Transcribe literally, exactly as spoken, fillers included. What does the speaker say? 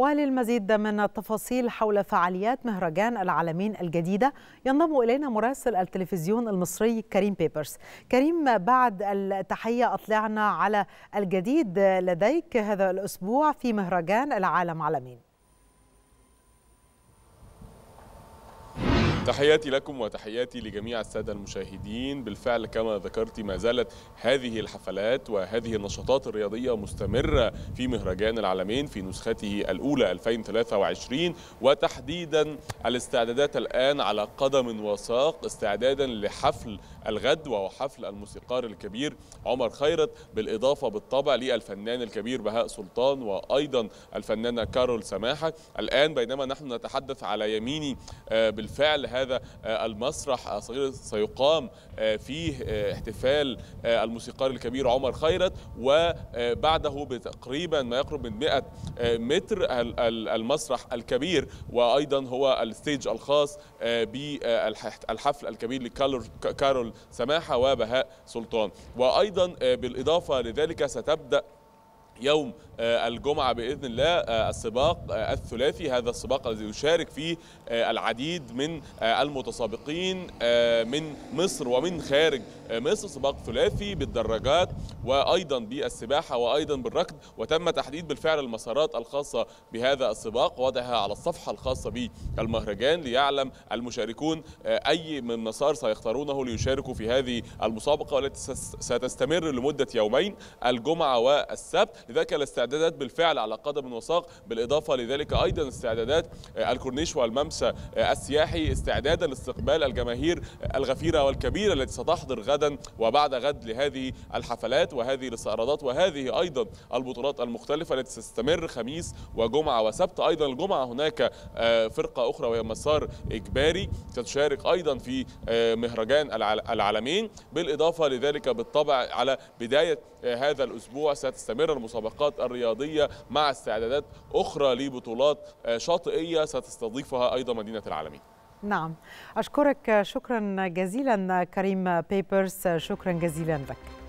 وللمزيد من التفاصيل حول فعاليات مهرجان العالمين الجديدة ينضم إلينا مراسل التلفزيون المصري كريم بيبرس. كريم، بعد التحية أطلعنا على الجديد لديك هذا الأسبوع في مهرجان العالم عالمين. تحياتي لكم وتحياتي لجميع السادة المشاهدين. بالفعل كما ذكرتي ما زالت هذه الحفلات وهذه النشاطات الرياضية مستمرة في مهرجان العالمين في نسخته الأولى ألفين وثلاثة وعشرين، وتحديدا الاستعدادات الآن على قدم وساق استعدادا لحفل الغد وحفل الموسيقار الكبير عمر خيرت، بالإضافة بالطبع للفنان الكبير بهاء سلطان وأيضا الفنانة كارول سماحة. الآن بينما نحن نتحدث على يميني بالفعل هذا المسرح سيقام فيه احتفال الموسيقار الكبير عمر خيرت، وبعده بتقريبا ما يقرب من مئة متر المسرح الكبير، وأيضا هو الستيج الخاص بالحفل الكبير لكارول سماحة وبهاء سلطان. وأيضا بالإضافة لذلك ستبدأ يوم الجمعة بإذن الله السباق الثلاثي، هذا السباق الذي يشارك فيه العديد من المتسابقين من مصر ومن خارج مصر، سباق ثلاثي بالدراجات وأيضا بالسباحة وأيضا بالركض. وتم تحديد بالفعل المسارات الخاصة بهذا السباق ووضعها على الصفحة الخاصة بالمهرجان ليعلم المشاركون أي من مسار سيختارونه ليشاركوا في هذه المسابقة والتي ستستمر لمدة يومين الجمعة والسبت. لذلك الاستعدادات بالفعل على قدم وساق، بالإضافة لذلك أيضا استعدادات الكورنيش والممشى السياحي استعدادا لاستقبال الجماهير الغفيرة والكبيرة التي ستحضر غدا وبعد غد لهذه الحفلات وهذه الاستعراضات وهذه أيضا البطولات المختلفة التي ستستمر خميس وجمعة وسبت. أيضا الجمعة هناك فرقة أخرى وهي مسار إجباري ستشارك أيضا في مهرجان العالمين. بالإضافة لذلك بالطبع على بداية هذا الأسبوع ستستمر المسابقات الرياضية مع استعدادات أخرى لبطولات شاطئية ستستضيفها أيضا مدينة العالمين. نعم، أشكرك شكرا جزيلا كريم بيبرس، شكرا جزيلا لك.